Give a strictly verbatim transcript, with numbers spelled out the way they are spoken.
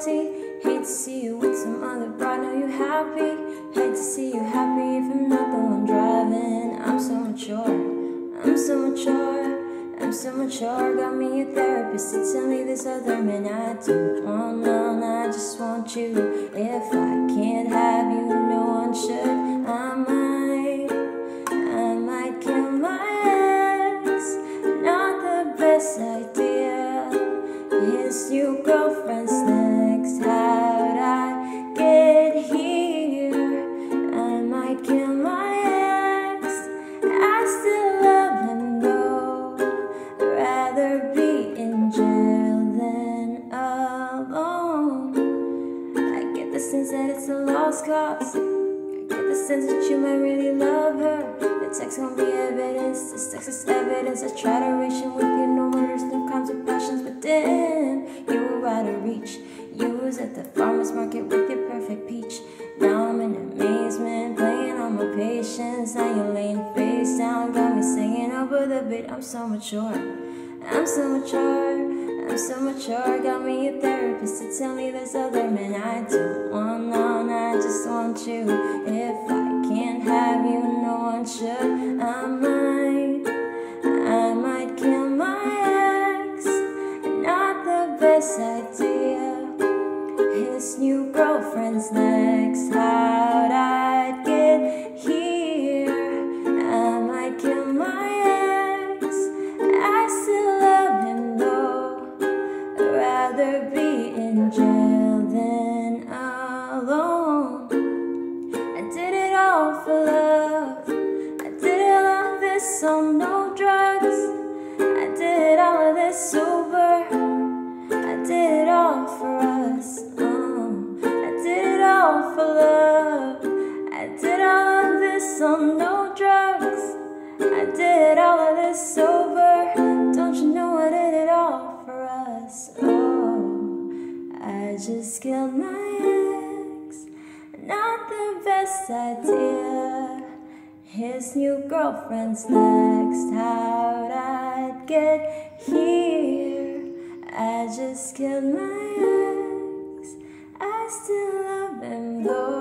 salty. Hate to see you with some other bride, know you happy. Hate to see you happy if I'm not the one driving. I'm so mature, I'm so mature, I'm so mature. Got me a therapist to tell me this other man I do. Oh no, no, I just want you. If I can't have you, no one should. I might, I might kill my ex. Not the best idea. Here's your girlfriend's next. How'd I get here? I might kill my ex. I still love him though. Rather be in jail than alone. I get the sense that it's a lost cause. I get the sense that you might really love her. The text won't be evidence. This text is evidence. I try to reach him with you, no words, no crimes or passions, but then you were out of reach. You was at the farmer's market with your perfect peach. Now I'm in amazement, playing on my patience. Now you're laying face down, got me singing over the beat. I'm so mature, I'm so mature, I'm so mature. Got me a therapist to tell me there's other men I do. One on, I just want you. If I can't have you, no one should. I might, I might kill my ex. Not the best idea. His new girlfriend's next. How'd I get here? I might kill my ex. I still love him though. Rather be in jail than alone. I did it all for love. I did all of this on no drugs. I did all of this sober. I did it all for us. Oh, I did it all for love. I did all of this on no drugs. I did all of this sober. Don't you know I did it all for us? Oh, I just killed my ex. Not the best idea. His new girlfriend's next. How'd I get here? I just killed my ex. I still love him though.